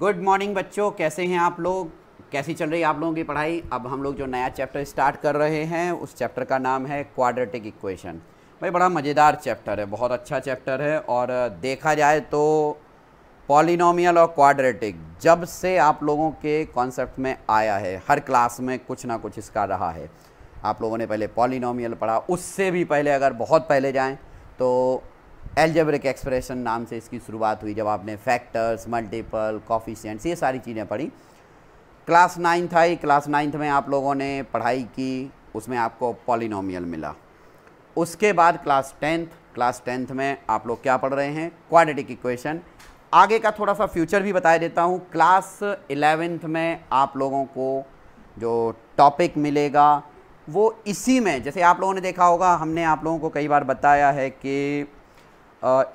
Good morning बच्चों, कैसे हैं आप लोग? कैसी चल रही है आप लोगों की पढ़ाई? अब हम लोग जो नया चैप्टर स्टार्ट कर रहे हैं उस चैप्टर का नाम है क्वाड्रेटिक इक्वेशन। भाई बड़ा मज़ेदार चैप्टर है, बहुत अच्छा चैप्टर है। और देखा जाए तो पॉलिनोमियल और क्वाड्रेटिक जब से आप लोगों के कॉन्सेप्ट में आया है हर क्लास में कुछ ना कुछ इसका रहा है। आप लोगों ने पहले पॉलिनोमियल पढ़ा, उससे भी पहले अगर बहुत पहले जाएँ तो एलजेबरिक एक्सप्रेशन नाम से इसकी शुरुआत हुई, जब आपने फैक्टर्स, मल्टीपल, कॉफिशिएंट्स ये सारी चीज़ें पढ़ी। क्लास नाइन्थ आई, क्लास नाइन्थ में आप लोगों ने पढ़ाई की, उसमें आपको पॉलिनोमियल मिला। उसके बाद क्लास टेंथ में आप लोग क्या पढ़ रहे हैं? Quadratic equation. आगे का थोड़ा सा फ्यूचर भी बता देता हूँ। क्लास 11th में आप लोगों को जो टॉपिक मिलेगा वो इसी में, जैसे आप लोगों ने देखा होगा हमने आप लोगों को कई बार बताया है कि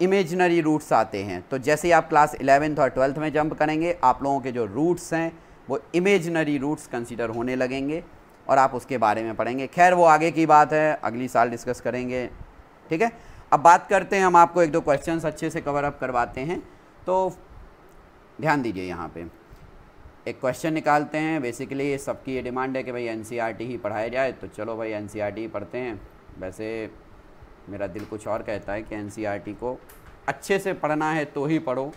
इमेजनरी रूट्स आते हैं। तो जैसे ही आप क्लास 11th और 12th में जंप करेंगे आप लोगों के जो रूट्स हैं वो इमेजनरी रूट्स कंसीडर होने लगेंगे और आप उसके बारे में पढ़ेंगे। खैर वो आगे की बात है, अगली साल डिस्कस करेंगे, ठीक है। अब बात करते हैं, हम आपको एक दो क्वेश्चंस अच्छे से कवर अप करवाते हैं, तो ध्यान दीजिए। यहाँ पे एक क्वेश्चन निकालते हैं। बेसिकली ये सबकी ये डिमांड है कि भाई एनसीईआरटी ही पढ़ाया जाए, तो चलो भाई एनसीईआरटी ही पढ़ते हैं। वैसे मेरा दिल कुछ और कहता है कि एनसीईआरटी को अच्छे से पढ़ना है तो ही पढ़ो,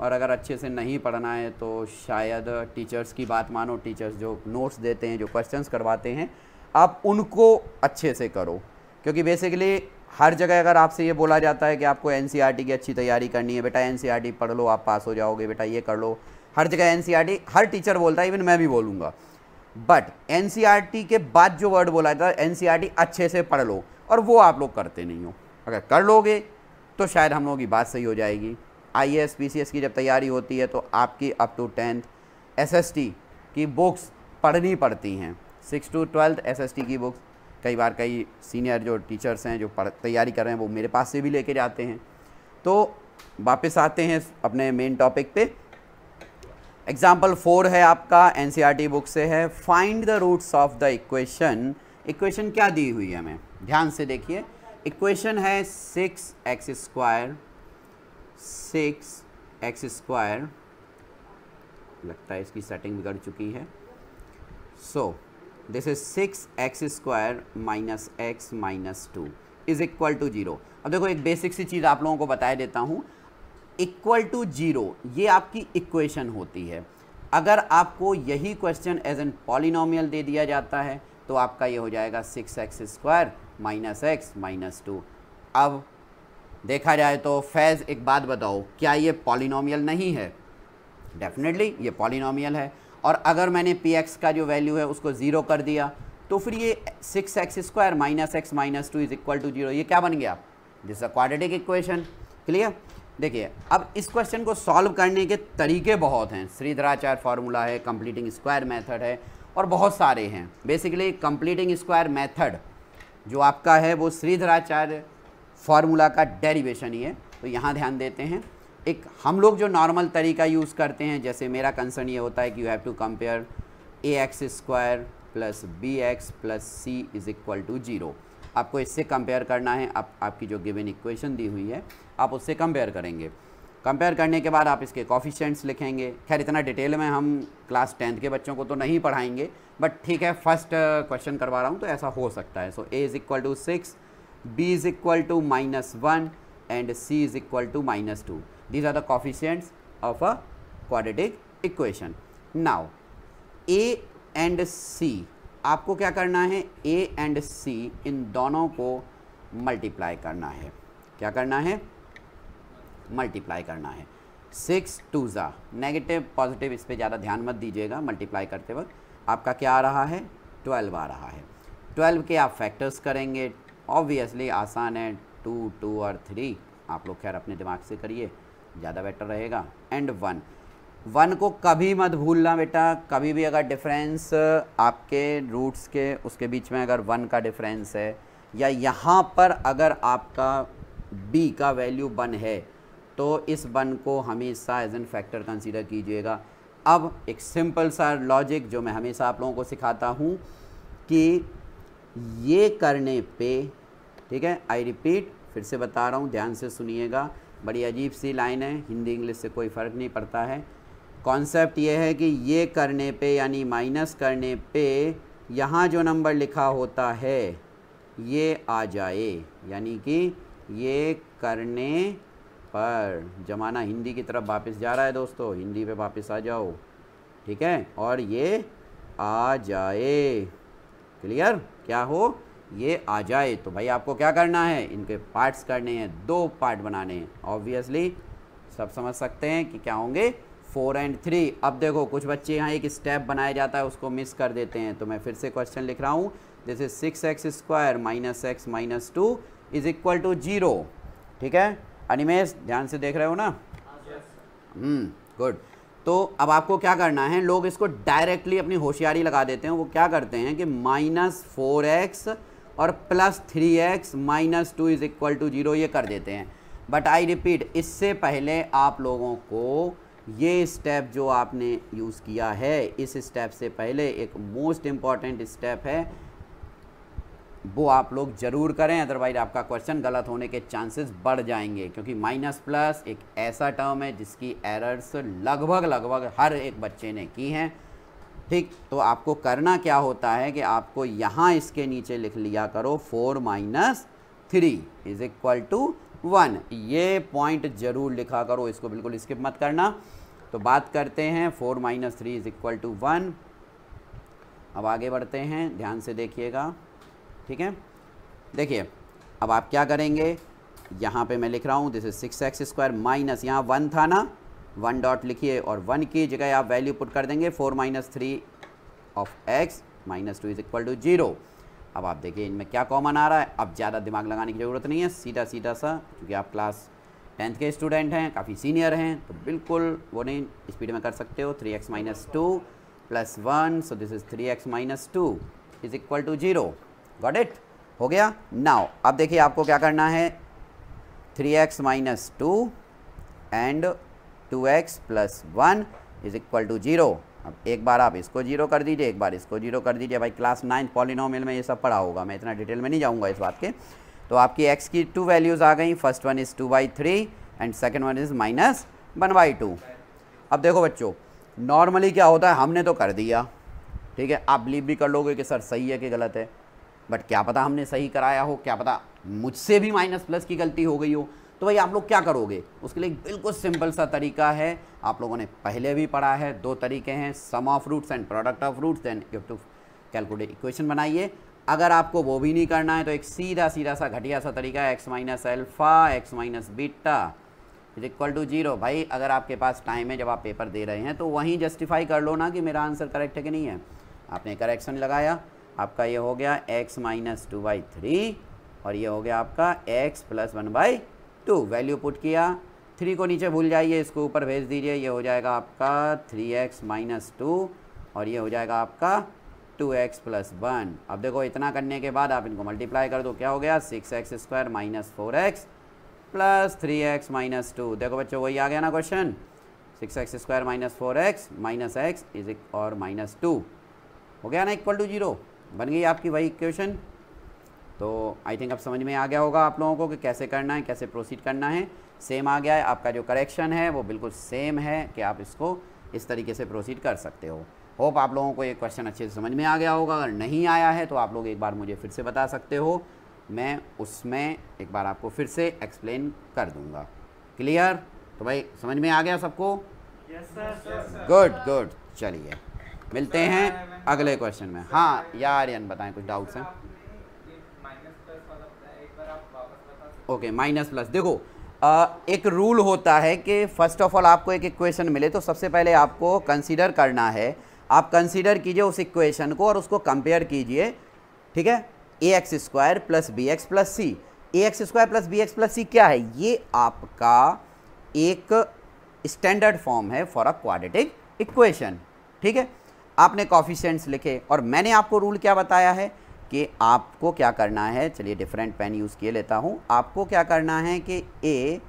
और अगर अच्छे से नहीं पढ़ना है तो शायद टीचर्स की बात मानो। टीचर्स जो नोट्स देते हैं, जो क्वेश्चंस करवाते हैं, आप उनको अच्छे से करो, क्योंकि बेसिकली हर जगह अगर आपसे ये बोला जाता है कि आपको एनसीईआरटी की अच्छी तैयारी करनी है, बेटा एनसीईआरटी पढ़ लो आप पास हो जाओगे, बेटा ये कर लो, हर जगह एनसीईआरटी हर टीचर बोलता है, इवन मैं भी बोलूँगा। बट एनसीईआरटी के बाद जो वर्ड बोला जाता है, एनसीईआरटी अच्छे से पढ़ लो, और वो आप लोग करते नहीं हो। अगर कर लोगे तो शायद हम लोगों की बात सही हो जाएगी। आईएएस पीसीएस की जब तैयारी होती है तो आपकी अप टू 10th एसएसटी की बुक्स पढ़नी पड़ती हैं, 6 to 12th एसएसटी की बुक्स। कई बार कई सीनियर जो टीचर्स हैं जो तैयारी कर रहे हैं वो मेरे पास से भी लेके जाते हैं। तो वापस आते हैं अपने मेन टॉपिक पे। एग्जाम्पल 4 है आपका, एनसीईआरटी बुक से है। Find the roots of the equation. Equation क्या दी हुई है हमें, ध्यान से देखिए। इक्वेशन है 6x स्क्वायर। लगता है इसकी सेटिंग बिगड़ चुकी है। So this is 6x square minus x minus 2 is equal to 0। अब देखो एक बेसिक सी चीज़ आप लोगों को बता देता हूँ, इक्वल टू 0 ये आपकी इक्वेशन होती है। अगर आपको यही क्वेश्चन एज एन पॉलिनोमियल दे दिया जाता है तो आपका ये हो जाएगा 6x square minus x minus 2। अब देखा जाए तो फैज़ एक बात बताओ, क्या ये पॉलिनोमियल नहीं है? डेफिनेटली ये पॉलिनोमियल है। और अगर मैंने px का जो वैल्यू है उसको 0 कर दिया तो फिर ये 6x square minus x minus 2 is equal to 0 ये क्या बन गया? This is a quadratic equation. Clear? देखिए अब इस क्वेश्चन को सॉल्व करने के तरीके बहुत हैं। श्रीधराचार्य फार्मूला है, कंप्लीटिंग स्क्वायर मेथड है, और बहुत सारे हैं। बेसिकली कंप्लीटिंग स्क्वायर मेथड जो आपका है वो श्रीधराचार्य फार्मूला का डेरिवेशन ही है। तो यहाँ ध्यान देते हैं। एक हम लोग जो नॉर्मल तरीका यूज़ करते हैं, जैसे मेरा कंसर्न ये होता है कि you have to compare ax square plus bx plus c is equal to 0। आपको इससे कंपेयर करना है। आपकी जो गिवन इक्वेशन दी हुई है आप उससे कंपेयर करेंगे। कंपेयर करने के बाद आप इसके कॉफिशेंट्स लिखेंगे। खैर इतना डिटेल में हम क्लास 10th के बच्चों को तो नहीं पढ़ाएंगे, बट ठीक है फर्स्ट क्वेश्चन करवा रहा हूँ तो ऐसा हो सकता है। So a is equal to 6, b is equal to -1 and c is equal to -2। These are the coefficients of a quadratic equation. Now a and c, आपको क्या करना है, a एंड c इन दोनों को मल्टीप्लाई करना है। क्या करना है? मल्टीप्लाई करना है। 6 2 ज़ा, नेगेटिव पॉजिटिव इस पे ज़्यादा ध्यान मत दीजिएगा। मल्टीप्लाई करते वक्त आपका क्या आ रहा है? 12 आ रहा है। 12 के आप फैक्टर्स करेंगे, ऑब्वियसली आसान है, 2 2 और 3। आप लोग खैर अपने दिमाग से करिए, ज़्यादा बेटर रहेगा। एंड 1 को कभी मत भूलना बेटा। कभी भी अगर डिफरेंस आपके रूट्स के उसके बीच में अगर 1 का डिफरेंस है, या यहाँ पर अगर आपका b का वैल्यू 1 है, तो इस 1 को हमेशा एज एन फैक्टर कंसीडर कीजिएगा। अब एक सिंपल सा लॉजिक जो मैं हमेशा आप लोगों को सिखाता हूँ कि ये करने पे, ठीक है, आई रिपीट फिर से बता रहा हूँ, ध्यान से सुनिएगा। बड़ी अजीब सी लाइन है, हिंदी इंग्लिश से कोई फ़र्क नहीं पड़ता है। कॉन्सेप्ट ये है कि ये करने पे यानी माइनस करने पे यहाँ जो नंबर लिखा होता है ये आ जाए, यानी कि ये करने पर जमाना हिंदी की तरफ वापस जा रहा है दोस्तों, हिंदी पे वापस आ जाओ, ठीक है, और ये आ जाए, क्लियर, क्या हो, ये आ जाए। तो भाई आपको क्या करना है, इनके पार्ट्स करने हैं, दो पार्ट बनाने हैं, ऑब्वियसली सब समझ सकते हैं कि क्या होंगे, 4 और 3। अब देखो कुछ बच्चे यहाँ एक स्टेप बनाया जाता है उसको मिस कर देते हैं, तो मैं फिर से क्वेश्चन लिख रहा हूँ, जैसे 6x² - x - 2 = 0, ठीक है अनिमेश, ध्यान से देख रहे हो ना, गुड। तो अब आपको क्या करना है, लोग इसको डायरेक्टली अपनी होशियारी लगा देते हैं, वो क्या करते हैं कि -4x और +3x -2 = 0 ये कर देते हैं। बट आई रिपीट, इससे पहले आप लोगों को ये स्टेप जो आपने यूज़ किया है, इस स्टेप से पहले एक मोस्ट इम्पॉर्टेंट स्टेप है, वो आप लोग ज़रूर करें, अदरवाइज आपका क्वेश्चन गलत होने के चांसेस बढ़ जाएंगे, क्योंकि -+ एक ऐसा टर्म है जिसकी एरर्स लगभग हर एक बच्चे ने की हैं, ठीक। तो आपको करना क्या होता है कि आपको यहाँ इसके नीचे लिख लिया करो 4 - 3 = 1, ये पॉइंट ज़रूर लिखा करो, इसको बिल्कुल स्किप मत करना। तो बात करते हैं 4 - 3 = 1। अब आगे बढ़ते हैं, ध्यान से देखिएगा, ठीक है। देखिए अब आप क्या करेंगे, यहाँ पे मैं लिख रहा हूँ, जैसे 6x² माइनस, यहाँ 1 था ना, 1 डॉट लिखिए और 1 की जगह आप वैल्यू पुट कर देंगे, 4 - 3 x - 2 = 0। अब आप देखिए इनमें क्या कॉमन आ रहा है, अब ज़्यादा दिमाग लगाने की ज़रूरत नहीं है, सीधा सीधा सा, क्योंकि आप क्लास 10th के स्टूडेंट हैं, काफ़ी सीनियर हैं, तो बिल्कुल वो नहीं स्पीड में कर सकते हो। 3x - 2 + 1, so this is 3x - 2 = 0, got it, हो गया। नाउ अब देखिए आपको क्या करना है, 3x - 2 एंड 2x + 1 = 0। अब एक बार आप इसको 0 कर दीजिए, एक बार इसको 0 कर दीजिए, भाई क्लास 9 पॉलिनोमियल में ये सब पढ़ा होगा, मैं इतना डिटेल में नहीं जाऊंगा इस बात के। तो आपकी x की 2 वैल्यूज़ आ गई, first one is 2/3 and second one is -1/2। अब देखो बच्चों, नॉर्मली क्या होता है, हमने तो कर दिया, ठीक है, आप बिलीव भी कर लोगे कि सर सही है कि गलत है, बट क्या पता हमने सही कराया हो, क्या पता मुझसे भी -+ की गलती हो गई हो, तो भाई आप लोग क्या करोगे, उसके लिए बिल्कुल सिंपल सा तरीका है, आप लोगों ने पहले भी पढ़ा है, 2 तरीके हैं, sum of roots and product of roots, then you have to calculate equation बनाइए। अगर आपको वो भी नहीं करना है तो एक सीधा सा घटिया सा तरीका है, x - α x - β = 0। भाई अगर आपके पास टाइम है, जब आप पेपर दे रहे हैं, तो वहीं जस्टिफाई कर लो ना कि मेरा आंसर करेक्ट है कि नहीं है। आपने करेक्शन लगाया, आपका ये हो गया x - 2/3 और ये हो गया आपका x + 1/2। वैल्यू पुट किया, 3 को नीचे भूल जाइए, इसको ऊपर भेज दीजिए, ये हो जाएगा आपका 3x - 2 और ये हो जाएगा आपका 2x + 1। अब देखो इतना करने के बाद आप इनको मल्टीप्लाई कर दो, क्या हो गया, 6x² - 4x + 3x - 2। देखो बच्चों वही आ गया ना क्वेश्चन, 6x² - 4x - x और -2, हो गया ना, = 0, बन गई आपकी वही इक्वेशन। तो आई थिंक अब समझ में आ गया होगा आप लोगों को कि कैसे करना है, कैसे प्रोसीड करना है। सेम आ गया है, आपका जो करेक्शन है वो बिल्कुल सेम है कि आप इसको इस तरीके से प्रोसीड कर सकते हो। होप आप लोगों को ये क्वेश्चन अच्छे से समझ में आ गया होगा, अगर नहीं आया है तो आप लोग एक बार मुझे फिर से बता सकते हो, मैं उसमें एक बार आपको फिर से एक्सप्लेन कर दूँगा। क्लियर, तो भाई समझ में आ गया सबको, गुड। चलिए मिलते हैं अगले क्वेश्चन में। हाँ यार, यान बताएं कुछ डाउट्स हैं। ओके, -+ देखो एक रूल होता है कि फर्स्ट ऑफ ऑल आपको एक इक्वेशन मिले तो सबसे पहले आपको कंसीडर करना है, आप कंसीडर कीजिए उस इक्वेशन को और उसको कंपेयर कीजिए, ठीक है। ax² + bx + c, ax² + bx + c क्या है, ये आपका एक स्टैंडर्ड फॉर्म है फॉर अ क्वाड्रेटिक इक्वेशन, ठीक है। आपने कॉफिशेंट्स लिखे और मैंने आपको रूल क्या बताया है कि आपको क्या करना है, चलिए डिफरेंट पेन यूज़ किए लेता हूँ। आपको क्या करना है कि ए,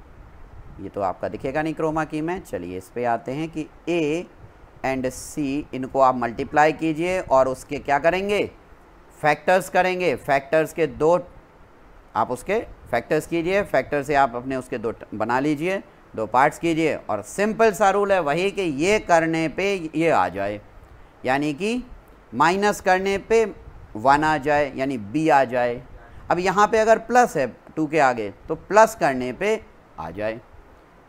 ये तो आपका दिखेगा नहीं क्रोमा की में, चलिए इस पे आते हैं कि ए एंड सी, इनको आप मल्टीप्लाई कीजिए और उसके क्या करेंगे, फैक्टर्स करेंगे। फैक्टर्स के 2 आप उसके फैक्टर्स कीजिए, फैक्टर से आप अपने उसके 2 बना लीजिए, दो पार्ट्स कीजिए और सिंपल सा रूल है वही कि ये करने पे ये आ जाए, यानी कि माइनस करने पे 1 आ जाए यानी b आ जाए। अब यहाँ पे अगर प्लस है 2 के आगे तो प्लस करने पे आ जाए।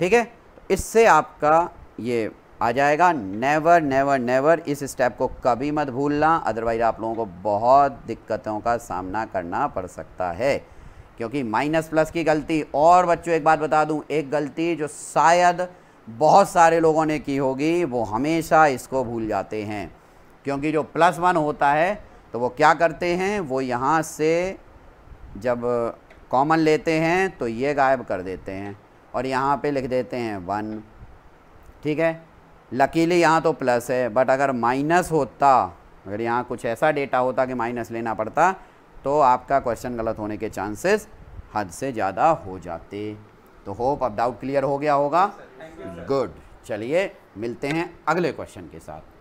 ठीक है, इससे आपका ये आ जाएगा। नेवर नेवर नेवर इस स्टेप को कभी मत भूलना, अदरवाइज आप लोगों को बहुत दिक्कतों का सामना करना पड़ सकता है, क्योंकि माइनस प्लस की गलती। और बच्चों एक बात बता दूं, एक गलती जो शायद बहुत सारे लोगों ने की होगी, वो हमेशा इसको भूल जाते हैं, क्योंकि जो +1 होता है तो वो क्या करते हैं, वो यहाँ से जब कॉमन लेते हैं तो ये गायब कर देते हैं और यहाँ पे लिख देते हैं 1। ठीक है, लकीली यहाँ तो प्लस है, बट अगर माइनस होता, अगर यहाँ कुछ ऐसा डेटा होता कि माइनस लेना पड़ता, तो आपका क्वेश्चन गलत होने के चांसेस हद से ज़्यादा हो जाते। तो होप अब डाउट क्लियर हो गया होगा। गुड, चलिए मिलते हैं अगले क्वेश्चन के साथ।